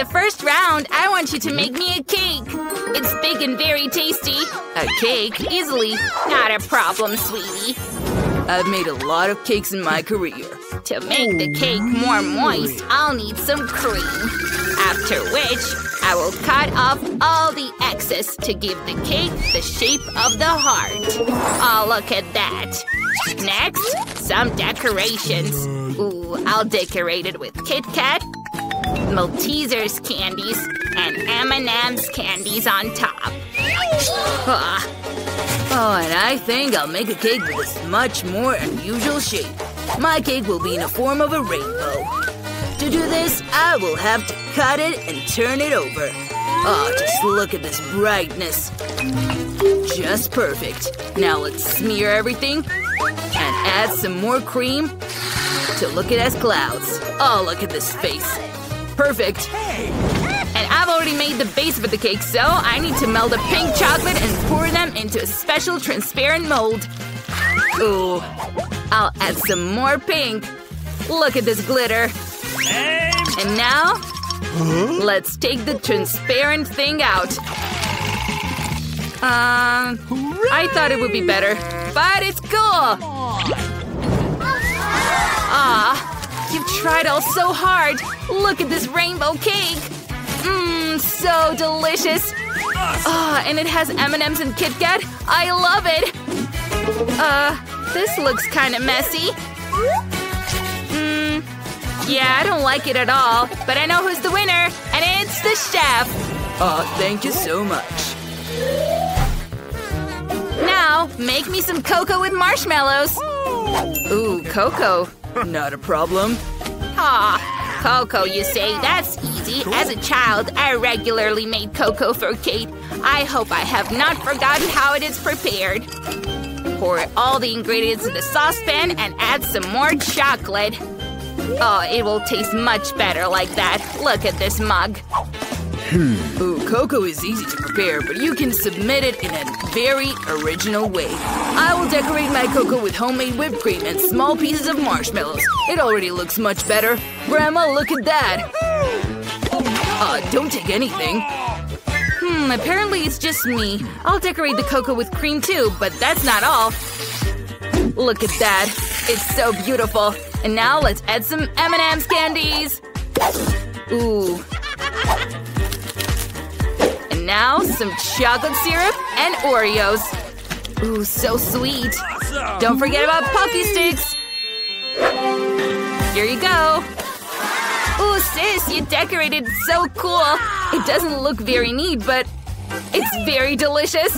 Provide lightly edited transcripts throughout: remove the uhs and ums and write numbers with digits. the first round, I want you to make me a cake. It's big and very tasty. A cake? Easily. Not a problem, sweetie. I've made a lot of cakes in my career. To make the cake more moist, I'll need some cream. After which, I will cut off all the excess to give the cake the shape of the heart. Oh, look at that. Next, some decorations. Ooh, I'll decorate it with Kit Kat, Maltesers candies, and M&M's candies on top. Oh, and I think I'll make a cake with a much more unusual shape. My cake will be in the form of a rainbow. To do this, I will have to cut it and turn it over. Oh, just look at this brightness. Just perfect. Now let's smear everything and add some more cream to look it as clouds. Oh, look at this face. Perfect. And I've already made the base for the cake, so I need to melt the pink chocolate and pour them into a special transparent mold. Ooh. I'll add some more pink. Look at this glitter. And now, let's take the transparent thing out. I thought it would be better, but it's cool! Ah, you've tried all so hard! Look at this rainbow cake! Mmm, so delicious! Ah, and it has M&M's and Kit Kat? I love it! This looks kinda messy. Mmm, yeah, I don't like it at all, but I know who's the winner, and it's the chef! Oh, thank you so much. Now, make me some cocoa with marshmallows. Ooh, cocoa. Not a problem. Aw, cocoa, you say? That's easy. As a child, I regularly made cocoa for Kate. I hope I have not forgotten how it is prepared. Pour all the ingredients in the saucepan and add some more chocolate. Oh, it will taste much better like that. Look at this mug. Ooh, cocoa is easy to prepare, but you can submit it in a very original way. I will decorate my cocoa with homemade whipped cream and small pieces of marshmallows. It already looks much better. Grandma, look at that! Don't take anything. Apparently it's just me. I'll decorate the cocoa with cream too, but that's not all. Look at that. It's so beautiful. And now let's add some M&M's candies. Ooh. Now, some chocolate syrup and Oreos. Ooh, so sweet. Awesome. Don't forget about Pocky Sticks. Here you go. Ooh, sis, you decorated so cool. It doesn't look very neat, but it's very delicious.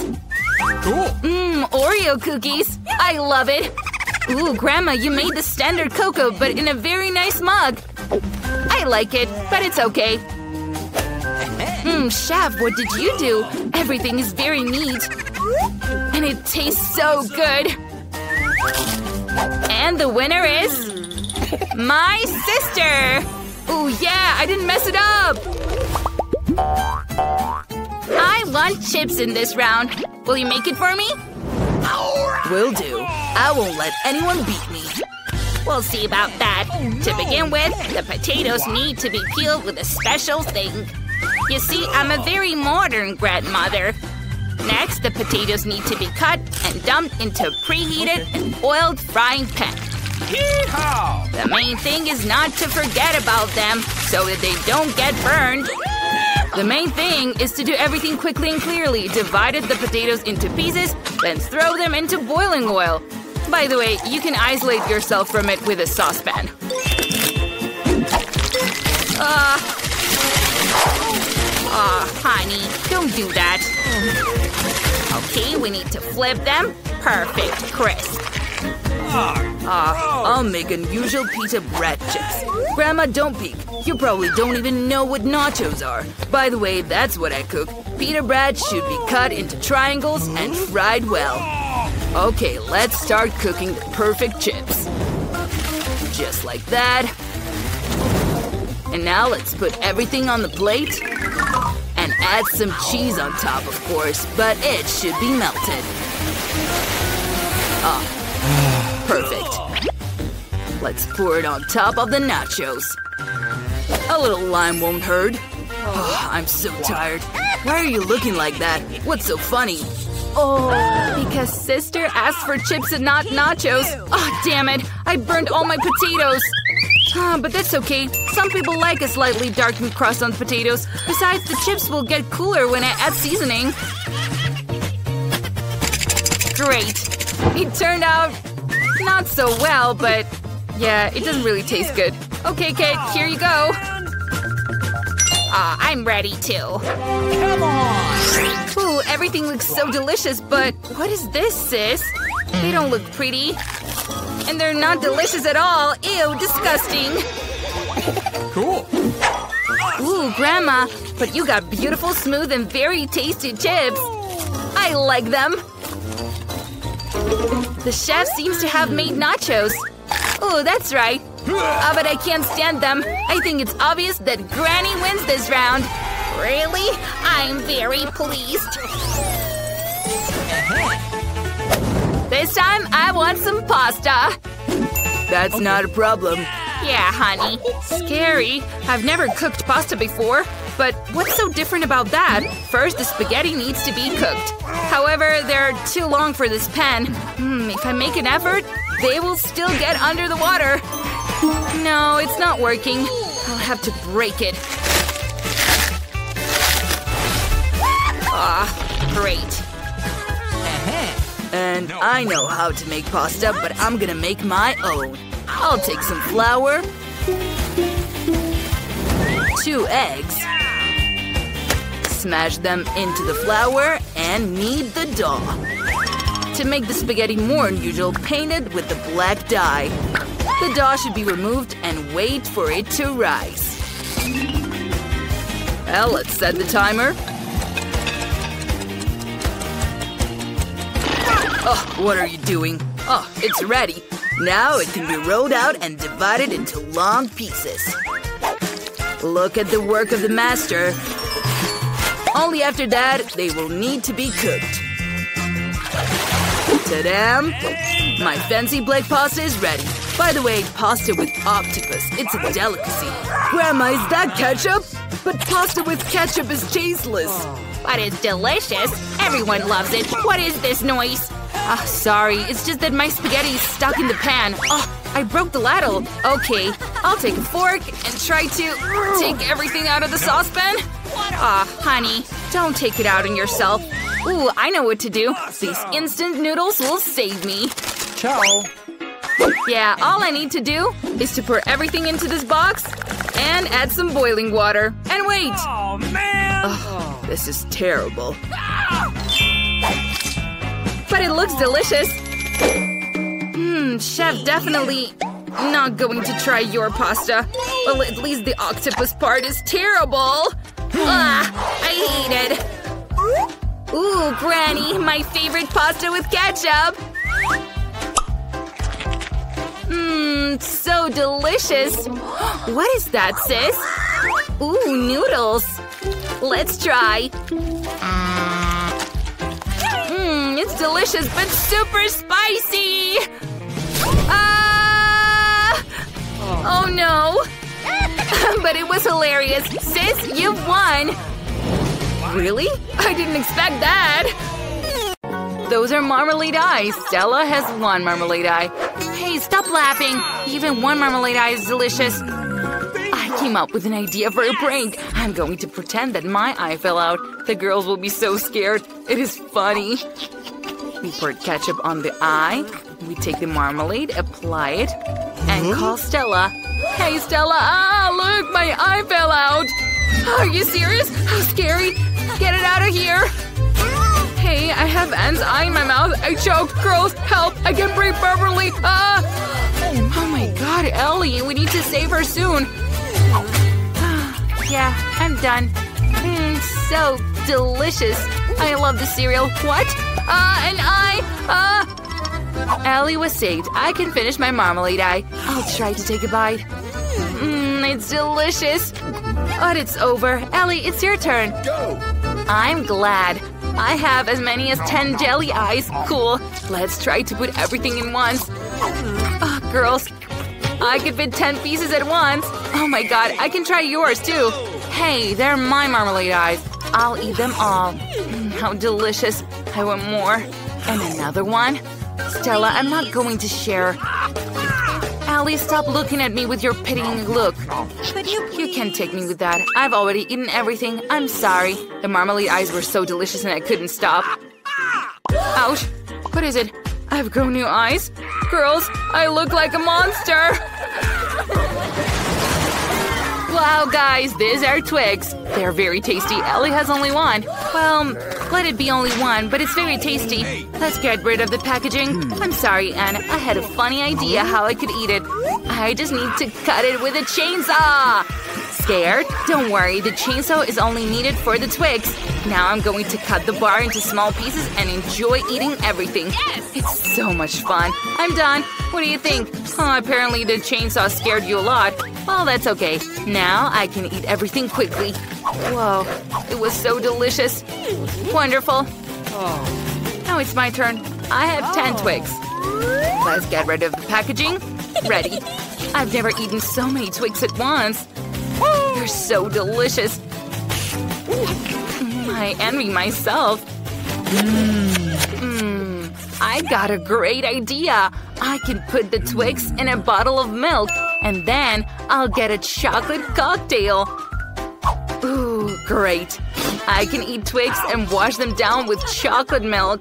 Cool. Mmm, Oreo cookies. I love it. Ooh, Grandma, you made the standard cocoa, but in a very nice mug. I like it, but it's okay. Chef, what did you do? Everything is very neat. And it tastes so good. And the winner is… my sister! Ooh, yeah, I didn't mess it up! I want chips in this round. Will you make it for me? Will do. I won't let anyone beat me. We'll see about that. To begin with, the potatoes need to be peeled with a special thing. You see, I'm a very modern grandmother. Next, the potatoes need to be cut and dumped into a preheated and oiled frying pan. Yeehaw! The main thing is not to forget about them so that they don't get burned. The main thing is to do everything quickly and clearly. Divide the potatoes into pieces, then throw them into boiling oil. By the way, you can isolate yourself from it with a saucepan. Aw, honey, don't do that. Okay, we need to flip them. Perfect, crisp. I'll make unusual pita bread chips. Grandma, don't peek. You probably don't even know what nachos are. By the way, that's what I cook. Pita bread should be cut into triangles and fried well. Okay, let's start cooking the perfect chips. Just like that. And now let's put everything on the plate. And add some cheese on top, of course, but it should be melted. Ah, perfect. Let's pour it on top of the nachos. A little lime won't hurt. Oh, I'm so tired. Why are you looking like that? What's so funny? Oh, because sister asked for chips and not nachos. Oh, damn it. I burned all my potatoes. But that's okay. Some people like a slightly darkened crust on potatoes. Besides, the chips will get cooler when I add seasoning. Great. It turned out not so well, but yeah, it doesn't really taste good. Okay, Kate, here you go. I'm ready too. Come on! Ooh, everything looks so delicious, but what is this, sis? They don't look pretty. And they're not delicious at all. Ew, disgusting. Cool. Ooh, Grandma, but you got beautiful, smooth, and very tasty chips. I like them. The chef seems to have made nachos. Ooh, that's right. Oh, but I can't stand them. I think it's obvious that Granny wins this round. Really? I'm very pleased. This time, I want some pasta. That's not a problem. Yeah, honey. Scary. I've never cooked pasta before. But what's so different about that? First, the spaghetti needs to be cooked. However, they're too long for this pan. If I make an effort, they will still get under the water. No, it's not working. I'll have to break it. Ah, great. And I know how to make pasta, but I'm gonna make my own. I'll take some flour, 2 eggs, smash them into the flour, and knead the dough. To make the spaghetti more unusual, paint it with the black dye. The dough should be removed and wait for it to rise. Well, let's set the timer. Oh, what are you doing? Oh, it's ready. Now it can be rolled out and divided into long pieces. Look at the work of the master. Only after that, they will need to be cooked. Ta-da! My fancy black pasta is ready. By the way, pasta with octopus, it's a delicacy. Grandma, is that ketchup? But pasta with ketchup is tasteless. But it's delicious. Everyone loves it. What is this noise? Ah, sorry. It's just that my spaghetti is stuck in the pan. Oh, I broke the ladle. Okay, I'll take a fork and try to take everything out of the saucepan. Ah, honey, don't take it out on yourself. Ooh, I know what to do. These instant noodles will save me. Ciao. Yeah, all I need to do is to pour everything into this box and add some boiling water. And wait! Oh, man! Oh, this is terrible. But it looks delicious. Chef definitely not going to try your pasta. Well, at least the octopus part is terrible. I hate it. Ooh, Granny, my favorite pasta with ketchup. So delicious. What is that, sis? Ooh, noodles. Let's try. It's delicious but super spicy. Oh no. But it was hilarious. Sis, you've won. Really? I didn't expect that. Those are marmalade eyes. Stella has one marmalade eye. Hey, stop laughing. Even one marmalade eye is delicious. I came up with an idea for a prank. I'm going to pretend that my eye fell out. The girls will be so scared. It is funny. We pour ketchup on the eye. We take the marmalade, apply it, and call Stella. Hey, Stella. Ah, look, my eye fell out. Are you serious? How scary. Get it out of here. Hey, I have Anne's eye in my mouth. I choked. Girls, help. I can't breathe properly. Ah! Oh my god, Ellie. We need to save her soon. Yeah, I'm done. So delicious. I love the cereal. What? An eye. Ellie was saved. I can finish my marmalade eye. I'll try to take a bite. It's delicious. But it's over. Ellie, it's your turn. Go. I'm glad. I have as many as 10 jelly eyes. Cool. Let's try to put everything in once. Girls, I could fit 10 pieces at once. Oh my god, I can try yours too. Hey, they're my marmalade eyes. I'll eat them all. How delicious. I want more. And another one? Stella, I'm not going to share. Allie, stop looking at me with your pitying look. You can't take me with that. I've already eaten everything. I'm sorry. The marmalade eyes were so delicious and I couldn't stop. Ouch. What is it? I've grown new eyes? Girls, I look like a monster! Wow, guys, these are Twix. They're very tasty. Ellie has only one. Well, let it be only one, but it's very tasty. Let's get rid of the packaging. I'm sorry, Anne. I had a funny idea how I could eat it. I just need to cut it with a chainsaw! Scared? Don't worry, the chainsaw is only needed for the Twix. Now I'm going to cut the bar into small pieces and enjoy eating everything. Yes! It's so much fun. I'm done. What do you think? Oh, apparently the chainsaw scared you a lot. Well, that's okay. Now I can eat everything quickly. Whoa, it was so delicious. Wonderful. Oh. Now it's my turn. I have 10 Twix. Let's get rid of the packaging. Ready. I've never eaten so many Twix at once. They're so delicious. I envy myself. I got a great idea. I can put the Twix in a bottle of milk, and then I'll get a chocolate cocktail. Ooh, great. I can eat Twix and wash them down with chocolate milk.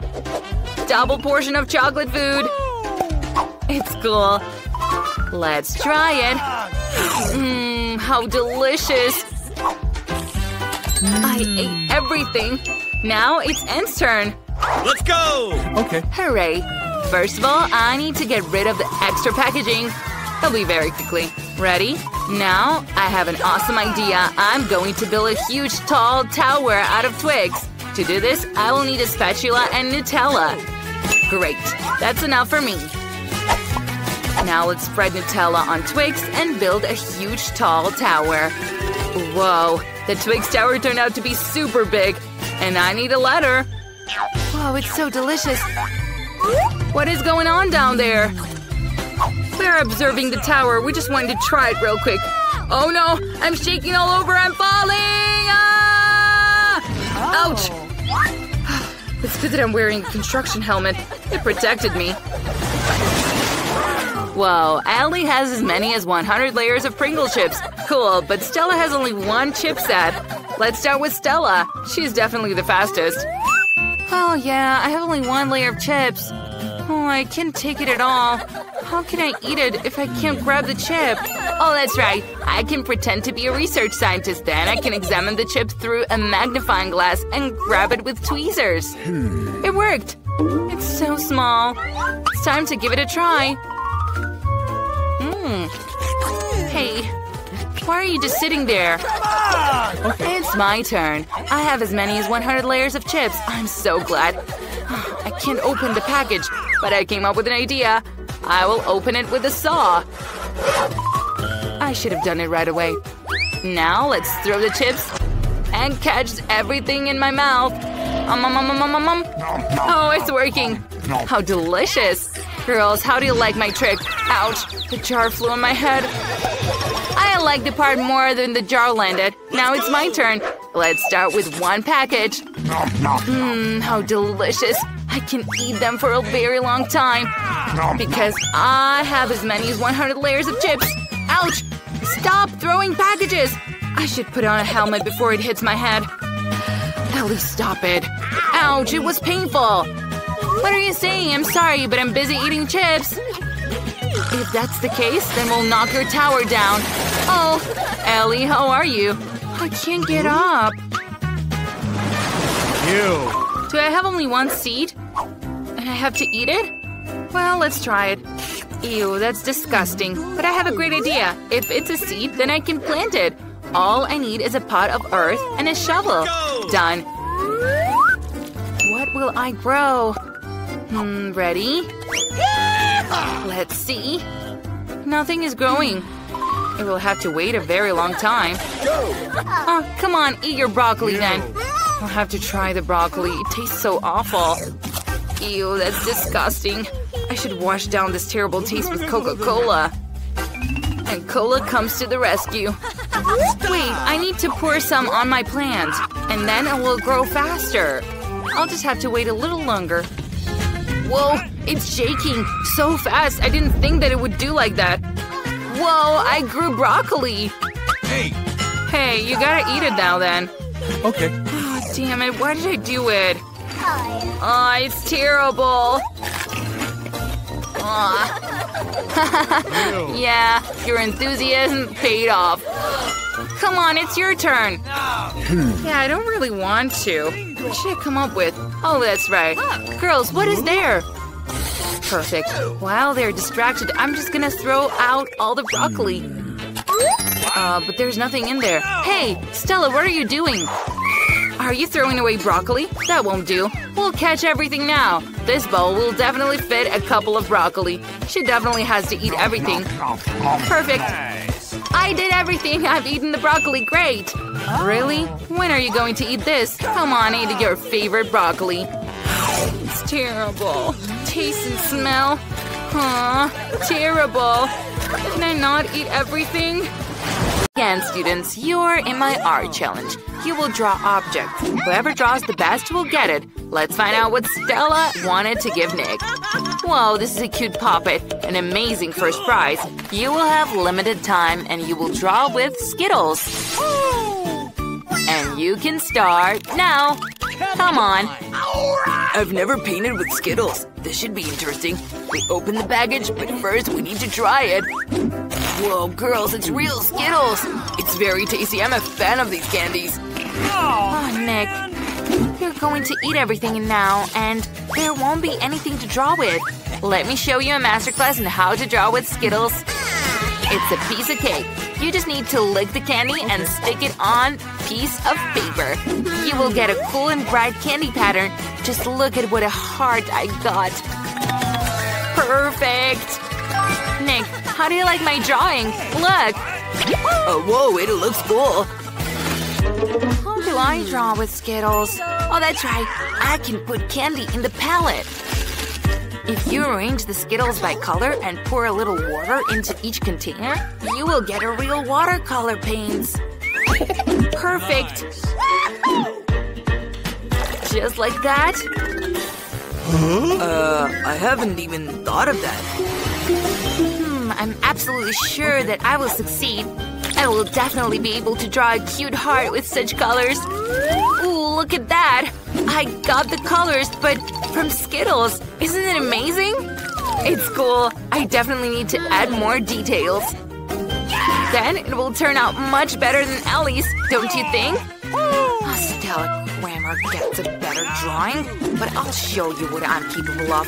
Double portion of chocolate food. It's cool. Let's try it. How delicious. I ate everything. Now it's Anne's turn. Let's go! Okay. Hooray. First of all, I need to get rid of the extra packaging. That'll be very quickly. Ready? Now, I have an awesome idea. I'm going to build a huge, tall tower out of Twix. To do this, I will need a spatula and Nutella. Great. That's enough for me. Now let's spread Nutella on Twix and build a huge, tall tower. Whoa. The Twix tower turned out to be super big. And I need a ladder. Whoa, it's so delicious. What is going on down there? We're observing the tower. We just wanted to try it real quick. Oh no! I'm shaking all over. I'm falling! Ah! Ouch! It's good that I'm wearing a construction helmet. It protected me. Whoa, Allie has as many as 100 layers of Pringle chips. Cool, but Stella has only one chip set. Let's start with Stella. She's definitely the fastest. Oh yeah, I have only one layer of chips. Oh, I can't take it at all. How can I eat it if I can't grab the chip? Oh, that's right. I can pretend to be a research scientist. Then I can examine the chip through a magnifying glass and grab it with tweezers. It worked. It's so small. It's time to give it a try. Hey, why are you just sitting there? Okay. It's my turn. I have as many as 100 layers of chips. I'm so glad. I can't open the package, but I came up with an idea. I will open it with a saw. I should have done it right away. Now let's throw the chips and catch everything in my mouth. Oh, it's working. How delicious. Girls, how do you like my trick? Ouch, the jar flew on my head. I like the part more than the jar landed. Now it's my turn. Let's start with one package. How delicious. I can eat them for a very long time. Because I have as many as 100 layers of chips. Ouch! Stop throwing packages! I should put on a helmet before it hits my head. Ellie, stop it. Ouch, it was painful. What are you saying? I'm sorry, but I'm busy eating chips. If that's the case, then we'll knock your tower down. Oh, Ellie, how are you? I can't get up. Ew. Do I have only one seed? And I have to eat it? Well, let's try it. Ew, that's disgusting. But I have a great idea. If it's a seed, then I can plant it. All I need is a pot of earth and a shovel. Done. What will I grow? Ready? Let's see. Nothing is growing. It will have to wait a very long time. Oh, come on, eat your broccoli then. I'll have to try the broccoli. It tastes so awful. Ew, that's disgusting. I should wash down this terrible taste with Coca-Cola. And Cola comes to the rescue. Wait, I need to pour some on my plant, and then it will grow faster. I'll just have to wait a little longer. Whoa, it's shaking so fast. I didn't think that it would do like that. Whoa, I grew broccoli. Hey, you gotta eat it now then. Okay. Oh, damn it, why did I do it? Oh, it's terrible. Aw. Yeah, your enthusiasm paid off. Come on, it's your turn. Yeah, I don't really want to. What should I come up with? Oh, that's right. Girls, what is there? Perfect. While they're distracted, I'm just gonna throw out all the broccoli. But there's nothing in there. Hey, Stella, what are you doing? Are you throwing away broccoli? That won't do. We'll catch everything now. This bowl will definitely fit a couple of broccoli. She definitely has to eat everything. Perfect. I did everything. I've eaten the broccoli. Great. Really? When are you going to eat this? Come on, eat your favorite broccoli. It's terrible. Taste and smell. Huh? Terrible. Can I not eat everything? Again, students, you're in my art challenge. You will draw objects. Whoever draws the best will get it. Let's find out what Stella wanted to give Nick. Whoa, this is a cute puppet. An amazing first prize. You will have limited time and you will draw with Skittles. And you can start now. Come on. I've never painted with Skittles. This should be interesting. We open the package, but first we need to try it. Whoa, girls, it's real Skittles. It's very tasty. I'm a fan of these candies. Oh, Nick. You're going to eat everything now, and there won't be anything to draw with. Let me show you a masterclass on how to draw with Skittles. It's a piece of cake. You just need to lick the candy and stick it on a piece of paper. You will get a cool and bright candy pattern. Just look at what a heart I got. Perfect. Nick, how do you like my drawing? Look! Oh, whoa, it looks cool! How do I draw with Skittles? Oh, that's right, I can put candy in the palette! If you arrange the Skittles by color and pour a little water into each container, you will get a real watercolor paints! Perfect! Just like that? I haven't even thought of that. I'm absolutely sure that I will succeed. I will definitely be able to draw a cute heart with such colors. Ooh, look at that! I got the colors, but from Skittles. Isn't it amazing? It's cool. I definitely need to add more details. Then it will turn out much better than Ellie's, don't you think? Oh, Stella Kramer gets a better drawing, but I'll show you what I'm capable of.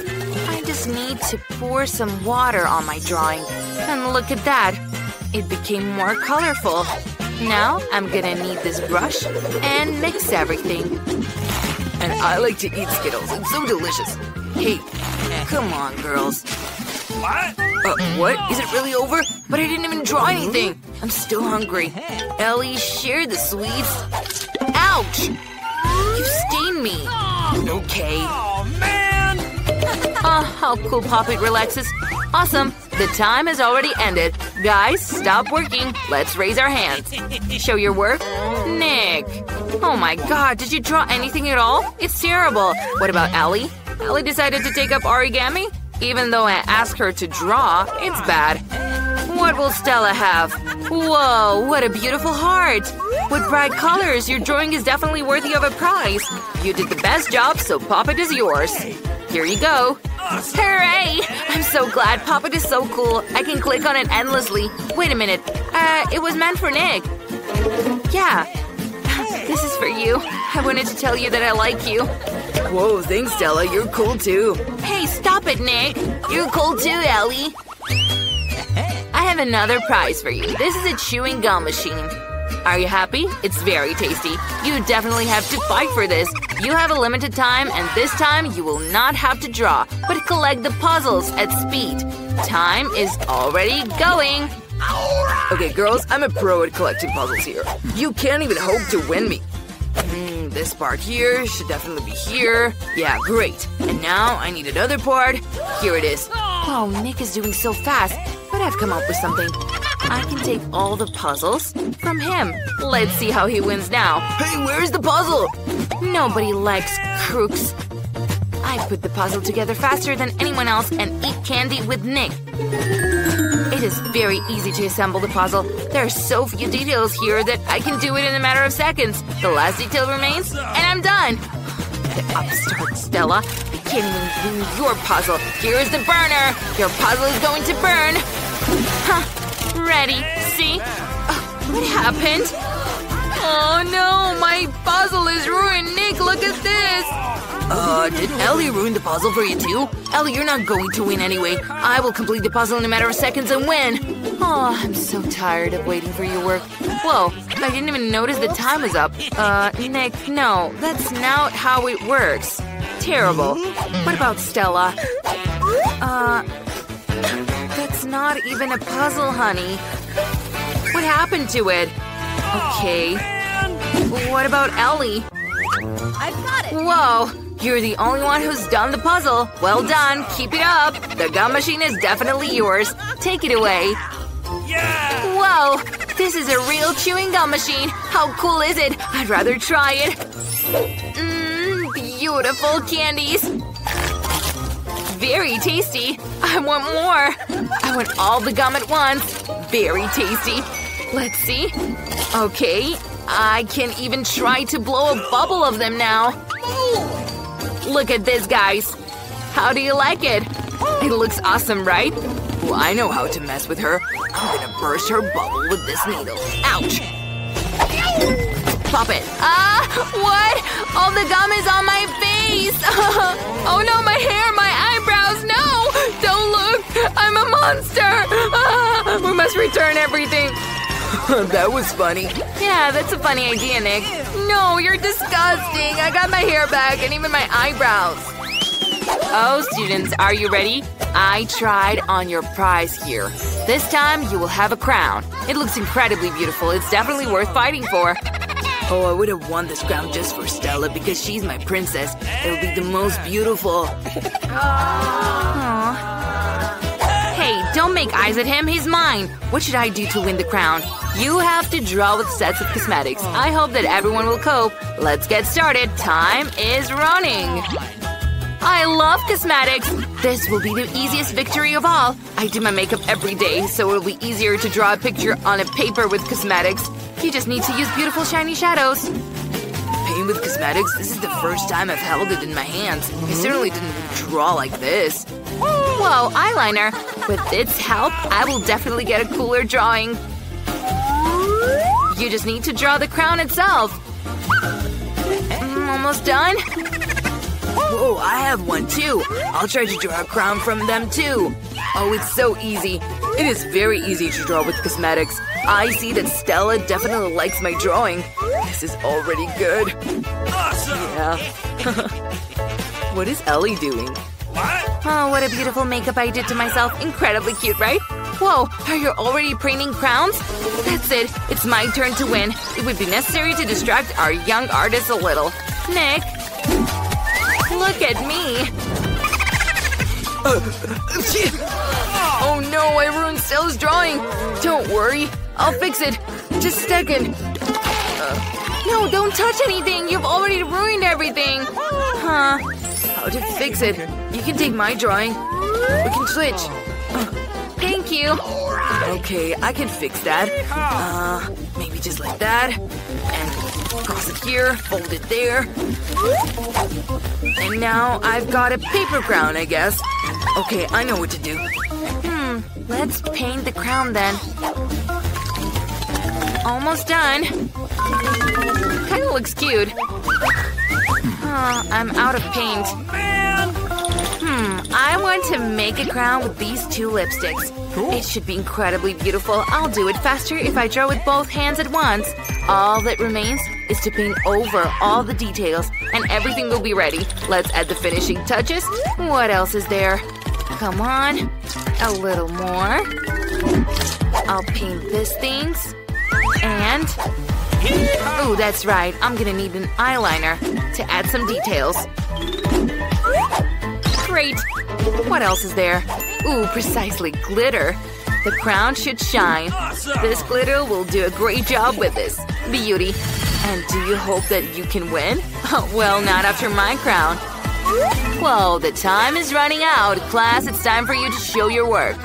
I just need to pour some water on my drawing. And look at that! It became more colorful. Now I'm gonna need this brush and mix everything. And I like to eat Skittles. It's so delicious. Hey, come on, girls. What? What? Is it really over? But I didn't even draw anything. I'm still hungry. Ellie, share the sweets. Ouch! You stained me. Okay. Oh, man! Oh, how cool Poppet relaxes. Awesome. The time has already ended. Guys, stop working. Let's raise our hands. Show your work. Nick. Oh my god, did you draw anything at all? It's terrible. What about Ellie? Ellie decided to take up origami? Even though I asked her to draw, it's bad. What will Stella have? Whoa, what a beautiful heart! With bright colors, your drawing is definitely worthy of a prize. You did the best job, so Poppet is yours. Here you go. Hooray! I'm so glad. Poppet is so cool. I can click on it endlessly. Wait a minute. It was meant for Nick. Yeah. This is for you. I wanted to tell you that I like you. Whoa, thanks, Stella. You're cool, too. Hey, stop it, Nick. You're cool, too, Ellie. I have another prize for you. This is a chewing gum machine. Are you happy? It's very tasty. You definitely have to fight for this. You have a limited time, and this time you will not have to draw, but collect the puzzles at speed. Time is already going. Okay, girls, I'm a pro at collecting puzzles here. You can't even hope to win me. This part here should definitely be here. Yeah, great. And now I need another part. Here it is. Oh, Nick is doing so fast, but I've come up with something. I can take all the puzzles from him. Let's see how he wins now. Hey, where's the puzzle? Nobody likes crooks. I put the puzzle together faster than anyone else and eat candy with Nick. It is very easy to assemble the puzzle. There are so few details here that I can do it in a matter of seconds. The last detail remains, and I'm done. The upstart, Stella. I can't even do your puzzle. Here is the burner. Your puzzle is going to burn. Huh. Ready. See? What happened? Oh, no. My puzzle is ruined. Nick, look at this. Did Ellie ruin the puzzle for you, too? Ellie, you're not going to win anyway. I will complete the puzzle in a matter of seconds and win. Oh, I'm so tired of waiting for your work. Whoa, I didn't even notice the time was up. Nick, no. That's not how it works. Terrible. What about Stella? That's not even a puzzle, honey. What happened to it? Okay. What about Ellie? I've got it. Whoa. You're the only one who's done the puzzle. Well done. Keep it up. The gum machine is definitely yours. Take it away. Yeah. Whoa. This is a real chewing gum machine. How cool is it? I'd rather try it. Beautiful candies. Very tasty. I want more. I want all the gum at once. Very tasty. Let's see. Okay. I can't even try to blow a bubble of them now. Look at this, guys! How do you like it? It looks awesome, right? Well, I know how to mess with her. I'm gonna burst her bubble with this needle. Ouch! Pop it. Ah! What? All the gum is on my face! Oh no, my hair, my eyebrows! No! Don't look! I'm a monster! Ah, we must return everything. That was funny. Yeah, that's a funny idea, Nick. No, you're disgusting! I got my hair back and even my eyebrows! Oh, students, are you ready? I tried on your prize here. This time, you will have a crown. It looks incredibly beautiful. It's definitely worth fighting for. Oh, I would have won this crown just for Stella because she's my princess. It would be the most beautiful. Aww. Hey, don't make eyes at him. He's mine. What should I do to win the crown? You have to draw with sets of cosmetics. I hope that everyone will cope. Let's get started. Time is running. I love cosmetics. This will be the easiest victory of all. I do my makeup every day, so it'll be easier to draw a picture on a paper with cosmetics. You just need to use beautiful shiny shadows. Paint with cosmetics? This is the first time I've held it in my hands. I certainly didn't draw like this. Whoa, eyeliner. With its help, I will definitely get a cooler drawing. You just need to draw the crown itself. Almost done? Whoa, I have one too. I'll try to draw a crown from them too. Oh, it's so easy. It is very easy to draw with cosmetics. I see that Stella definitely likes my drawing. This is already good. Awesome! Yeah. What is Ellie doing? What? Oh, what a beautiful makeup I did to myself. Incredibly cute, right? Whoa, are you already painting crowns? That's it. It's my turn to win. It would be necessary to distract our young artist a little. Nick? Look at me. Oh no, I ruined Stella's drawing. Don't worry. I'll fix it. Just a second. No, don't touch anything. You've already ruined everything. Huh. How to fix it? You can take my drawing. We can switch. Thank you. Okay, I can fix that. Maybe just like that. And cross it here, fold it there. And now I've got a paper crown, I guess. Okay, I know what to do. Let's paint the crown then. Almost done. Kinda looks cute. I'm out of paint. I want to make a crown with these two lipsticks. Cool. It should be incredibly beautiful. I'll do it faster if I draw with both hands at once. All that remains is to paint over all the details, and everything will be ready. Let's add the finishing touches. What else is there? Come on. A little more. I'll paint these things. And… oh, that's right. I'm gonna need an eyeliner to add some details. Great. What else is there? Ooh, precisely glitter. The crown should shine. Awesome. This glitter will do a great job with this. Beauty. And do you hope that you can win? Oh, well, not after my crown. Whoa, the time is running out. Class, it's time for you to show your work.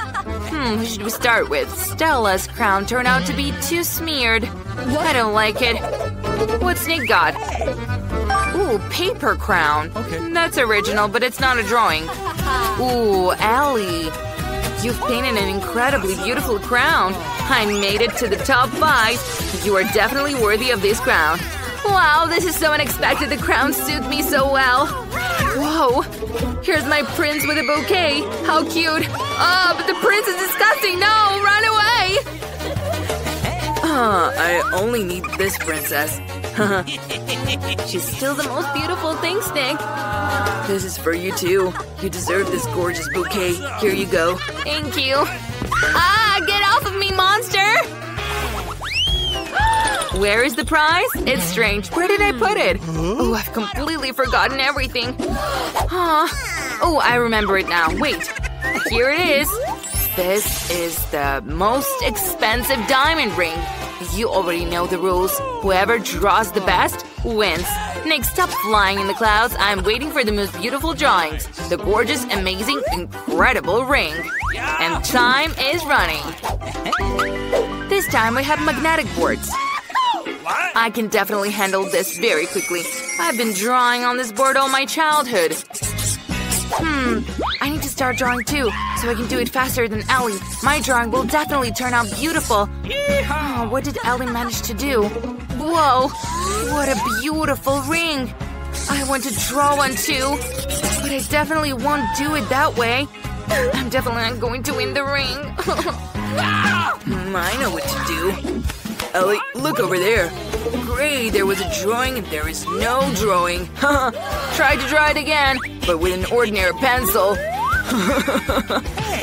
Who should we start with? Stella's crown turned out to be too smeared. I don't like it. What's Nick got? Ooh, paper crown. Okay. That's original, but it's not a drawing. Ooh, Allie. You've painted an incredibly beautiful crown. I made it to the top 5. You are definitely worthy of this crown. Wow, this is so unexpected. The crown suits me so well. Whoa. Here's my prince with a bouquet. How cute. Oh, but the prince is disgusting. No, run away. I only need this princess. She's still the most beautiful thing, Nick. This is for you, too. You deserve this gorgeous bouquet. Here you go. Thank you. Ah, get off of me, monster! Where is the prize? It's strange. Where did I put it? Oh, I've completely forgotten everything. Oh, I remember it now. Wait. Here it is. This is the most expensive diamond ring. You already know the rules. Whoever draws the best wins. Nick, stop flying in the clouds. I'm waiting for the most beautiful drawings. The gorgeous, amazing, incredible ring. And time is running. This time we have magnetic boards. I can definitely handle this very quickly. I've been drawing on this board all my childhood. I need to start drawing too, so I can do it faster than Ellie. My drawing will definitely turn out beautiful. Oh, what did Ellie manage to do? Whoa, what a beautiful ring. I want to draw one too, but I definitely won't do it that way. I'm definitely not going to win the ring. I know what to do. Ellie, look over there. Great, there was a drawing and there is no drawing. Try to draw it again, but with an ordinary pencil.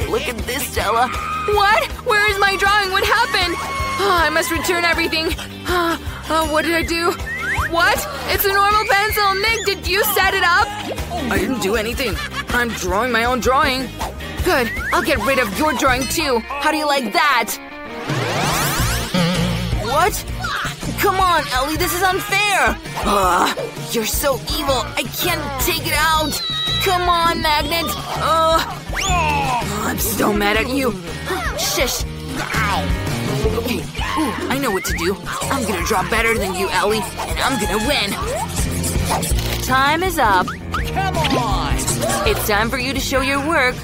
Look at this, Stella. What? Where is my drawing? What happened? Oh, I must return everything. Oh, what did I do? What? It's a normal pencil. Nick, did you set it up? I didn't do anything. I'm drawing my own drawing. Good. I'll get rid of your drawing, too. How do you like that? What? Come on, Ellie, this is unfair! You're so evil, I can't take it out! Come on, Magnet! I'm so mad at you! Shush! Okay, I know what to do. I'm gonna draw better than you, Ellie, and I'm gonna win! Time is up. Come on! It's time for you to show your work.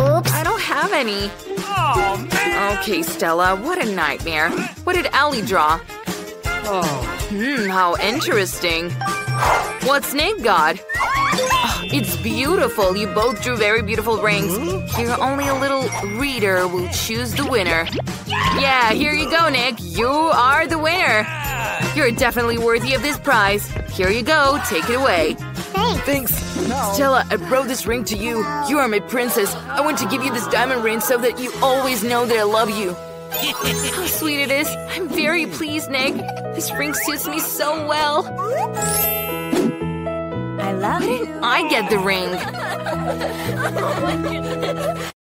Oops. I don't have any. Oh, man. Okay, Stella, what a nightmare. What did Ellie draw? How interesting. What's Nick got? Oh, it's beautiful. You both drew very beautiful rings. Here, only a little reader will choose the winner. Yeah, here you go, Nick. You are the winner. You're definitely worthy of this prize. Here you go. Take it away. Thanks. Stella, I brought this ring to you. You are my princess. I want to give you this diamond ring so that you always know that I love you. How sweet it is. I'm very pleased, Nick. This ring suits me so well. I love it. I get the ring.